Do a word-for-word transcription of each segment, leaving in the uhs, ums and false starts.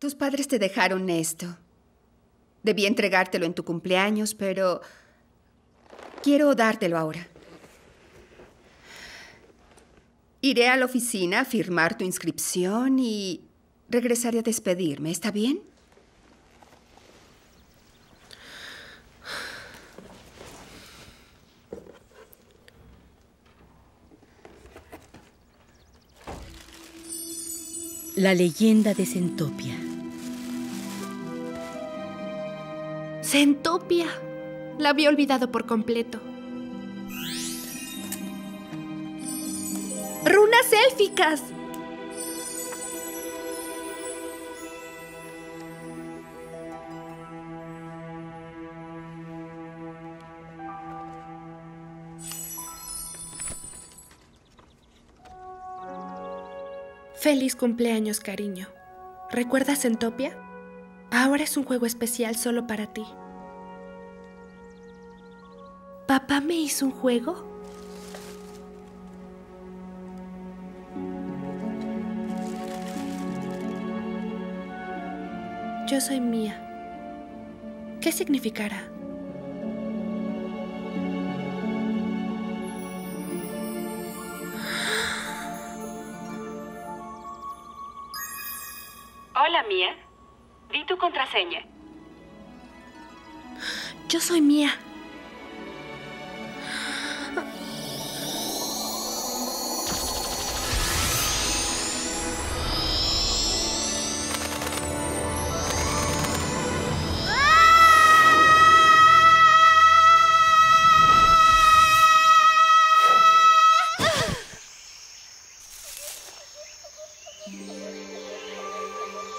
Tus padres te dejaron esto. Debí entregártelo en tu cumpleaños, pero quiero dártelo ahora. Iré a la oficina a firmar tu inscripción y regresaré a despedirme. ¿Está bien? La leyenda de Centopia. Centopia. La había olvidado por completo. ¡Runas élficas! Feliz cumpleaños, cariño. ¿Recuerdas Centopia? Ahora es un juego especial solo para ti. ¿Papá me hizo un juego? Yo soy mía. ¿Qué significará? Hola, Mía. Di tu contraseña. Yo soy Mía.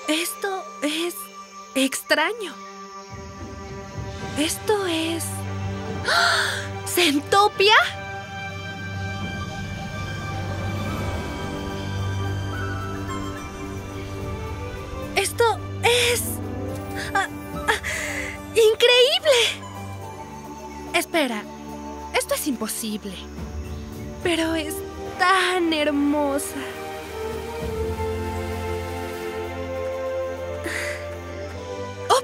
Esto es extraño. Esto es... ¿Centopia? Esto es... Ah, ah, ¡increíble! Espera, esto es imposible. Pero es tan hermosa.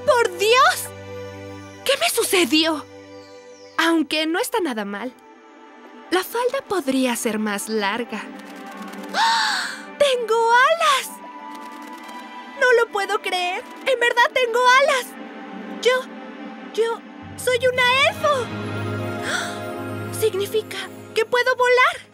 ¡Por Dios! ¿Qué me sucedió? Aunque no está nada mal. La falda podría ser más larga. ¡Oh! ¡Tengo alas! No lo puedo creer. En verdad tengo alas. Yo... yo soy una elfo. ¡Oh! Significa que puedo volar.